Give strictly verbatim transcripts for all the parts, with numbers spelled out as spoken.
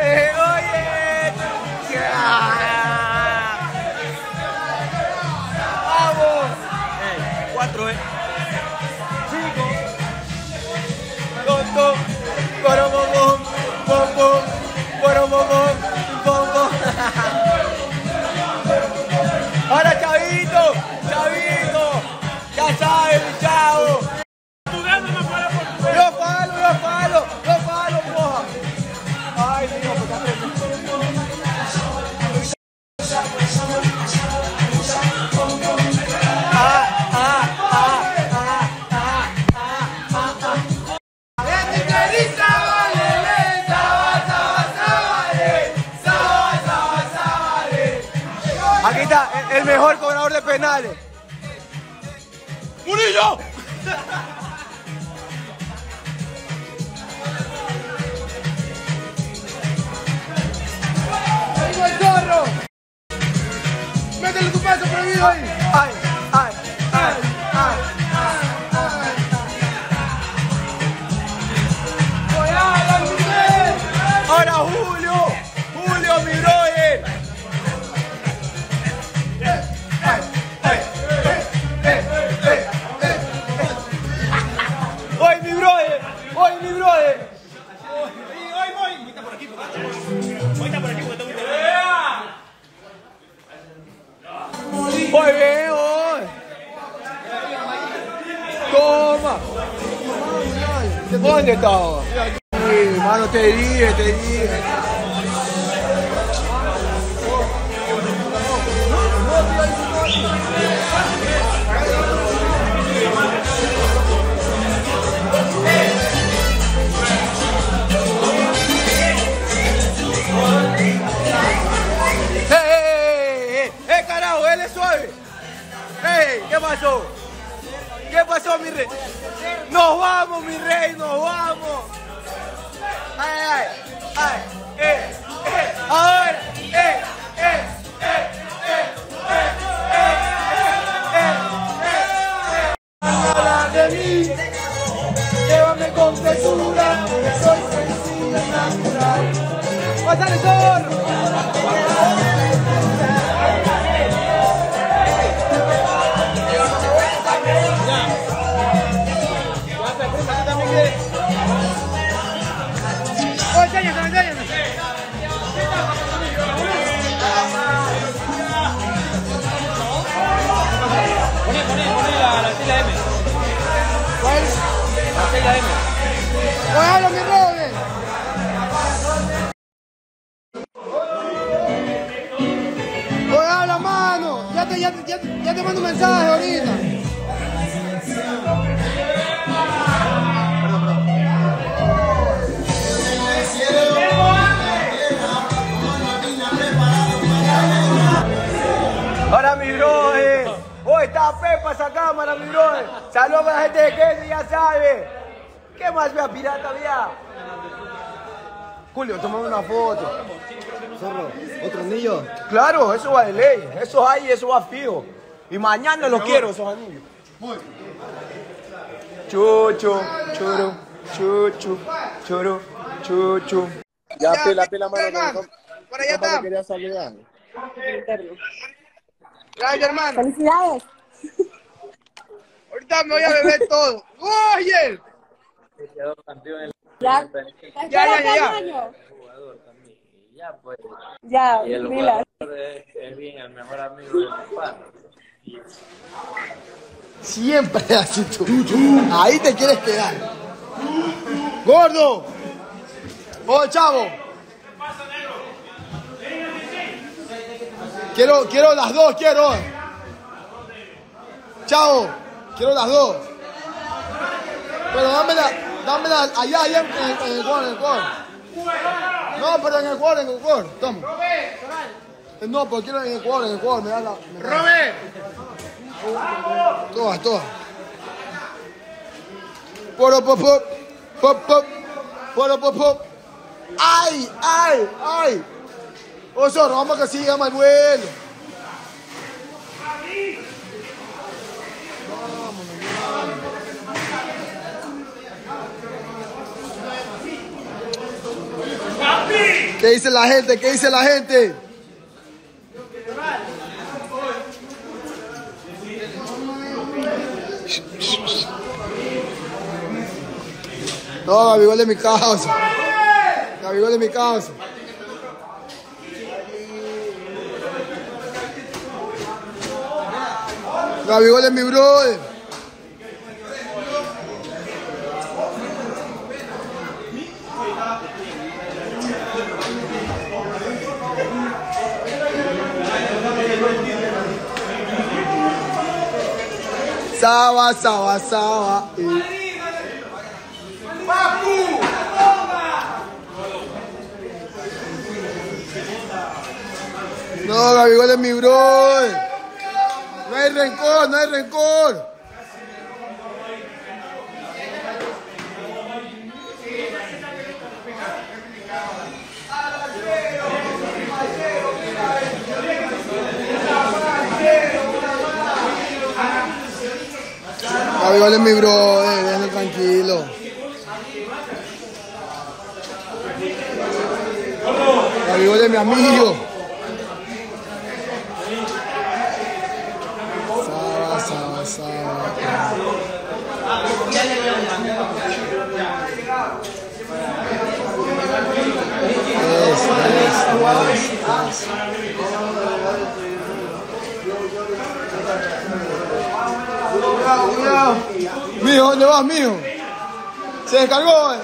Eh, ¡Oye! Yeah. ¡Vamos! Eh, cuatro, eh. Cinco. Tonto. Coromomón. Bombón. Coromomón. Bombón. Ahora, chavito. Chavito. Ya sabes, chavo. Aquí está el mejor cobrador de penales. ¡Murillo! ¡Vengo el zorro! ¡Métele tu peso prohibido ahí! ¡Ay, ay, ay, ay, ay, ay, ay! ¡Voy a la mujer! ¡Ahora Julio! ¡Julio, mi brother! Muy bien, hoy. Toma. ¿Dónde estaba? Uy, mano, te dije, te dije. ¿Qué pasó? ¿Qué pasó, mi rey? ¡Nos vamos, mi rey! ¡Nos vamos! ¡Ay, ay! ¡Ay! ¡Eh! ¡Eh! ¡Ahora! ¡Eh! ¡Eh! ¡Eh! ¡Eh! ¡Eh! ¡Eh! ¡Habla de mí! ¡Llévame con textura! ¡Soy sencilla y natural! ¡Pásale, zorro! ¡Bueno, mi robe! ¡Bueno, la mano! Ya te, ya, te, ya, te, ya te mando un mensaje ahorita. Ahora, mi robe. Hoy está Pepa esa cámara, mi robe. Saludos para la gente de Kenny, ya sabe. ¿Qué más, vea, pirata, vea? Julio, tomame una foto. Zorro, ¿otro anillo? Claro, eso va de ley. Eso hay, eso va fijo. Y mañana los quiero, esos anillos. Chucho, churo, chucho, churo, chucho. Ya, ya pela, pela, mano. Hermano. Por allá está. Quería saludar. Gracias, hermano. Felicidades. Ahorita me voy a beber todo. ¡Oye! Ya, ya, ya, ya. Ya, pues. Ya, y el jugador es, es bien el mejor amigo de mi padre. Siempre así tú. Ahí te quieres quedar. Gordo. Oh, chavo. Quiero, quiero las dos, quiero. Chavo, quiero las dos. Pero dámela. Dámela allá, allá en el cuadro, en el cuadro. No, pero en el cuadro, en el cuadro. Toma. No, pero quiero en el cuadro, en el cuadro. Me da la. ¡Robe! Todas, todas. Poro, pop, pop, pop, pop. Poro, pop, pop. ¡Ay, ay, ay! O sea, vamos que siga, Manuel. Vamos, Manuel. ¿Qué dice la gente? ¿Qué dice la gente? No, Gabigol es mi causa. Gabigol es mi causa. Gabigol es mi brother. Saba, saba, saba. ¡Papu! No, Gabigol es mi brother. No hay rencor, no hay rencor. Gabigol es mi brother, déjalo tranquilo. Gabigol es mi amigo. Mijo, ¿dónde vas, mijo? Se descargó, eh.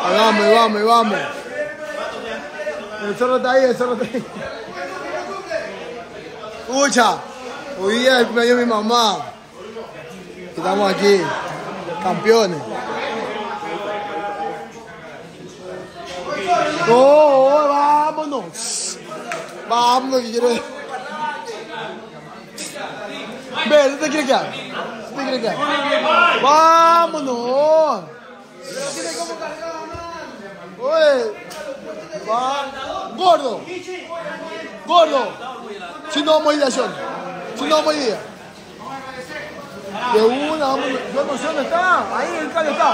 Vamos, vamos, vamos. El zorro está ahí, el zorro está ahí. Escucha, hoy día es el cumpleaños de mi mamá. Estamos aquí, campeones. ¡Oh, oh, vámonos! Vámonos, que quiero... Ve, ¿tú te quieres quedar? ¿Tú te quieres quedar? ¡Vámonos! ¡Oye! Va... ¡Gordo! ¡Gordo! Si no vamos a ir a John. Si no vamos a ir a... De una, vamos, yo no sé dónde está, ahí el carro está.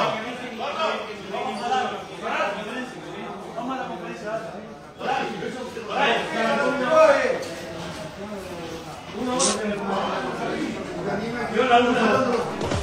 Vamos a la